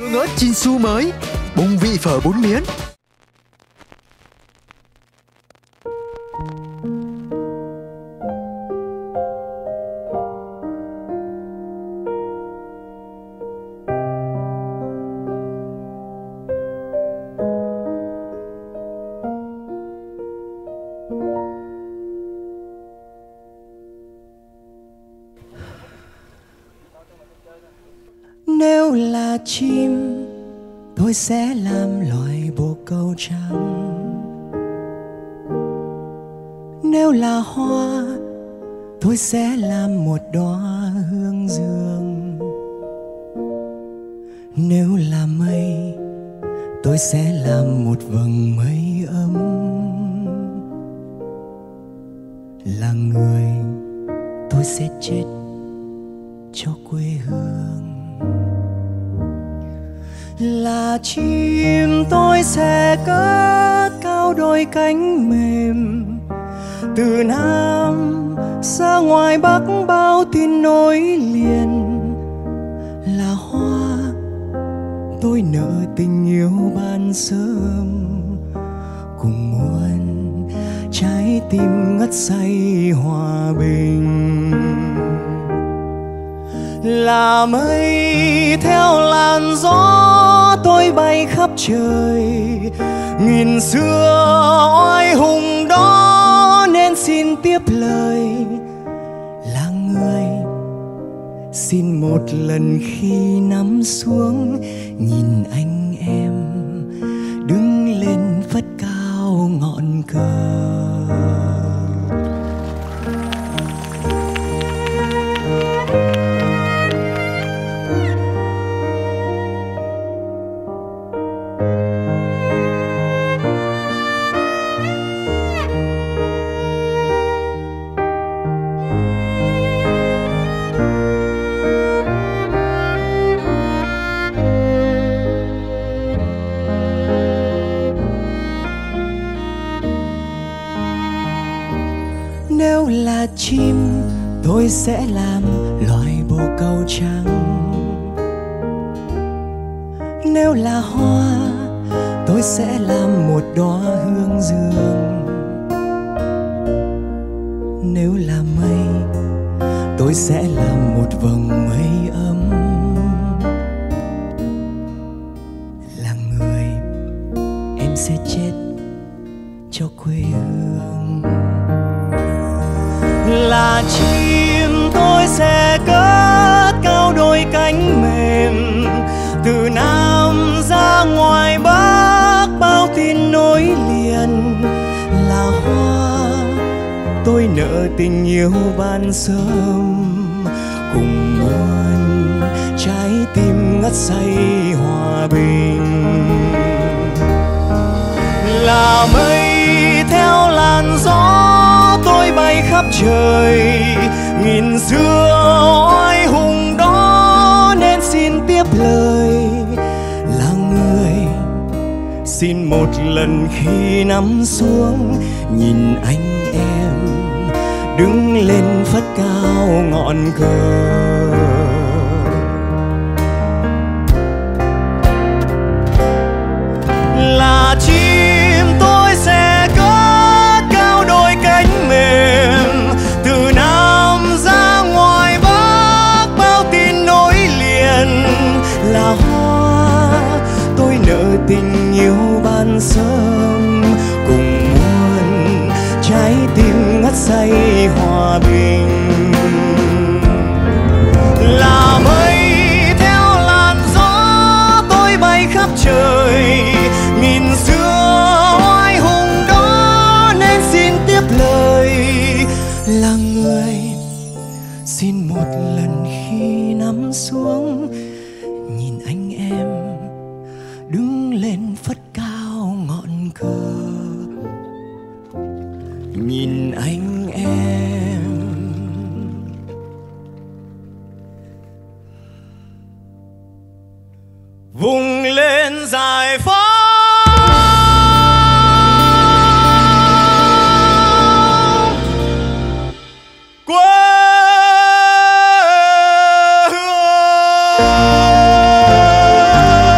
Hương ớt Chinsu mới, bùng vị phở 4 miếng. Nếu là chim, tôi sẽ làm loài bồ câu trắng. Nếu là hoa, tôi sẽ làm một đóa hướng dương. Nếu là mây, tôi sẽ làm một vầng mây ấm. Là người, tôi sẽ chết cho quê hương. Là chim, tôi sẽ cất cao đôi cánh mềm, từ Nam ra ngoài Bắc bao tin nối liền. Là hoa, tôi nở tình yêu ban sớm, cùng muôn trái tim ngất say hòa bình. Là mây, theo làn gió tôi bay khắp trời, nghìn xưa oai hùng đó nên xin tiếp lời. Là người, xin một lần khi nắm xuống nhìn anh em đứng lên phất cao ngọn cờ. Nếu là chim, tôi sẽ làm loài bồ câu trắng. Nếu là hoa, tôi sẽ làm một đóa hướng dương. Nếu là mây, tôi sẽ làm một vầng mây ấm. Là người, em sẽ chết cho quê hương. Là chim, tôi sẽ cất cao đôi cánh mềm, từ Nam ra ngoài Bắc bao tin nối liền. Là hoa, tôi nợ tình yêu ban sớm, cùng muôn trái tim ngất say hòa bình. Là mây, theo làn gió tôi bay khắp trời, nghìn xưa oai hùng đó nên xin tiếp lời. Là người, xin một lần khi nắm xuống nhìn anh em đứng lên phất cao ngọn cờ. Là chim, tôi sẽ cất cao đôi cánh mềm, từ Nam ra ngoài Bắc bao tin nối liền. Là hoa, tôi nợ tình yêu ban sớm, cùng muôn trái tim ngất say hòa bình. Là mây, theo làn gió tôi bay khắp trời, nghìn xưa oai hùng đó nên xin tiếp lời. Là người, xin một lần khi nắm xuống nhìn anh em đứng lên phất cao ngọn cờ. Nhìn anh em vùng lên giải phóng. Whoa!